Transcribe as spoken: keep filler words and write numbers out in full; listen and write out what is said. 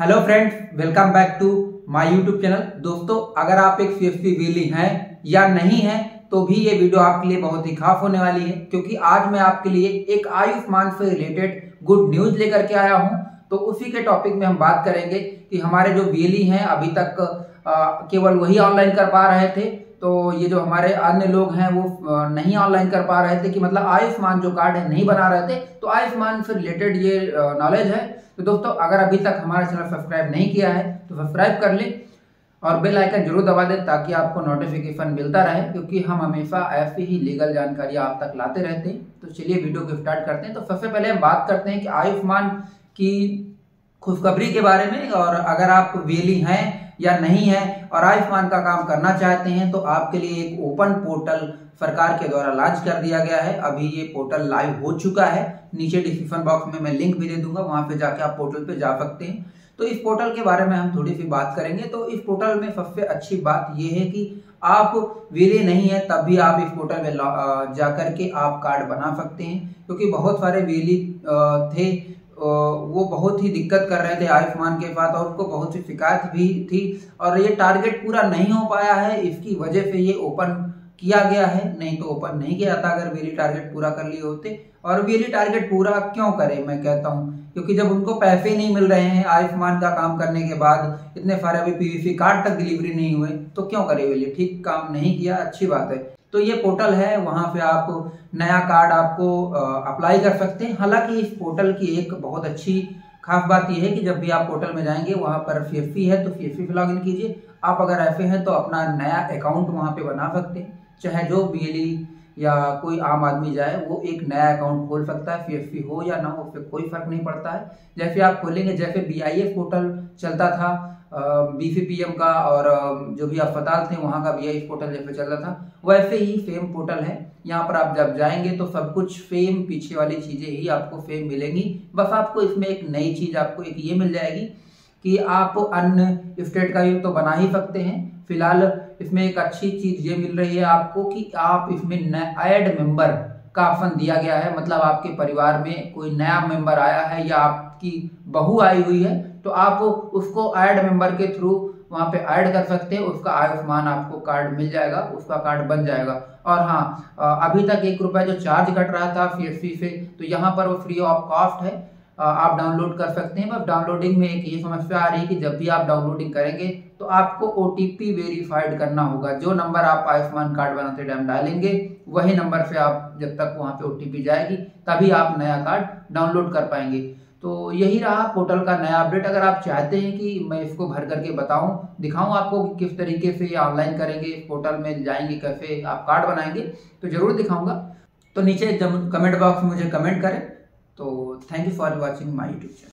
Hello friends, welcome back to my YouTube channel. दोस्तों, अगर आप एक सीएसपी व्हीली हैं या नहीं हैं तो भी ये वीडियो आपके लिए बहुत ही खास होने वाली है, क्योंकि आज मैं आपके लिए एक आयुष्मान से रिलेटेड गुड न्यूज लेकर के आया हूं। तो उसी के टॉपिक में हम बात करेंगे कि हमारे जो व्हीली हैं अभी तक आ, केवल वही ऑनलाइन कर पा रहे थे, तो ये जो हमारे अन्य लोग हैं वो नहीं ऑनलाइन कर पा रहे थे, कि मतलब आयुष्मान जो कार्ड है नहीं बना रहे थे। तो आयुष्मान से रिलेटेड ये नॉलेज है। तो दोस्तों, अगर अभी तक हमारा चैनल सब्सक्राइब नहीं किया है तो सब्सक्राइब कर लें और बेल आइकन जरूर दबा दें ताकि आपको नोटिफिकेशन मिलता रहे, क्योंकि हम हमेशा ऐसी ही लीगल जानकारी आप तक लाते रहते हैं। तो चलिए वीडियो को स्टार्ट करते हैं। तो सबसे पहले हम बात करते हैं कि आयुष्मान की खुशखबरी के बारे में, और अगर आप व्हीली हैं या नहीं है और आयुष्मान का काम करना चाहते हैं तो आपके लिए एक ओपन पोर्टल सरकार के द्वारा लॉन्च कर दिया गया है। अभी ये पोर्टल लाइव हो चुका है। नीचे डिस्क्रिप्शन बॉक्स में मैं लिंक भी दे दूंगा, वहां पे जाके आप पोर्टल पे जा सकते हैं। तो इस पोर्टल के बारे में हम थोड़ी सी बात करेंगे। तो इस पोर्टल में सबसे अच्छी बात यह है कि आप व्हीली नहीं है तब भी आप इस पोर्टल में जाकर के आप कार्ड बना सकते हैं, क्योंकि बहुत सारे व्हीली थे वो बहुत ही दिक्कत कर रहे थे आयुष्मान के साथ, और उनको बहुत सी शिकायत भी थी और ये टारगेट पूरा नहीं हो पाया है। इसकी वजह से ये ओपन किया गया है, नहीं तो ओपन नहीं किया जाता अगर व्हीली टारगेट पूरा कर लिए होते। और व्हीली टारगेट पूरा क्यों करे, मैं कहता हूँ, क्योंकि जब उनको पैसे नहीं मिल रहे हैं आयुष्मान का काम करने के बाद, इतने सारे अभी पीवीसी कार्ड तक डिलीवरी नहीं हुए, तो क्यों करे व्हीली? ठीक काम नहीं किया, अच्छी बात है। तो ये पोर्टल है, वहाँ पे आप नया कार्ड आपको अप्लाई कर सकते हैं। हालांकि इस पोर्टल की एक बहुत अच्छी खास बात यह है कि जब भी आप पोर्टल में जाएंगे वहाँ पर सीएसपी है तो सीएसपी पे लॉग इन कीजिए। आप अगर ऐसे हैं तो अपना नया अकाउंट वहाँ पे बना सकते हैं, चाहे जो व्हीली या कोई आम आदमी जाए वो एक नया अकाउंट खोल सकता है। सीएसपी हो या ना हो उससे कोई फर्क नहीं पड़ता है। जैसे आप खोलेंगे, जैसे बीआईएफ पोर्टल चलता था बीसीपीएम का, और जो भी अस्पताल थे वहाँ का बीआईएफ पोर्टल जैसे चल रहा था, वैसे ही सेम पोर्टल है। यहाँ पर आप जब जाएंगे तो सब कुछ सेम, पीछे वाली चीज़ें ही आपको सेम मिलेंगी। बस आपको इसमें एक नई चीज़ आपको एक ये मिल जाएगी कि आप अन्य स्टेट का भी तो बना ही सकते हैं। फिलहाल इसमें एक अच्छी चीज़ ये मिल रही है आपको कि आप इसमें ऐड मेंबर का ऑप्शन दिया गया है, मतलब आपके परिवार में कोई नया मेंबर आया है या आपकी बहू आई हुई है तो आप उसको ऐड मेंबर के थ्रू वहाँ पे ऐड कर सकते हैं। उसका आयुष्मान आपको कार्ड मिल जाएगा, उसका कार्ड बन जाएगा। और हाँ, अभी तक एक रुपया जो चार्ज कट रहा था सीएसपी से, तो यहाँ पर वो फ्री ऑफ कॉस्ट है, आप डाउनलोड कर सकते हैं। बस डाउनलोडिंग में एक ये समस्या आ रही है कि जब भी आप डाउनलोडिंग करेंगे तो आपको ओ टी पी वेरीफाइड करना होगा। जो नंबर आप आयुष्मान कार्ड बनाते टाइम डालेंगे वही नंबर से आप, जब तक वहाँ पे ओ टी पी जाएगी तभी आप नया कार्ड डाउनलोड कर पाएंगे। तो यही रहा पोर्टल का नया अपडेट। अगर आप चाहते हैं कि मैं इसको भर करके बताऊं, दिखाऊं आपको कि किस तरीके से ऑनलाइन करेंगे, पोर्टल में जाएंगे, कैसे आप कार्ड बनाएंगे, तो ज़रूर दिखाऊंगा। तो नीचे जब कमेंट बॉक्स में मुझे कमेंट करें। तो thank you for watching my YouTube channel.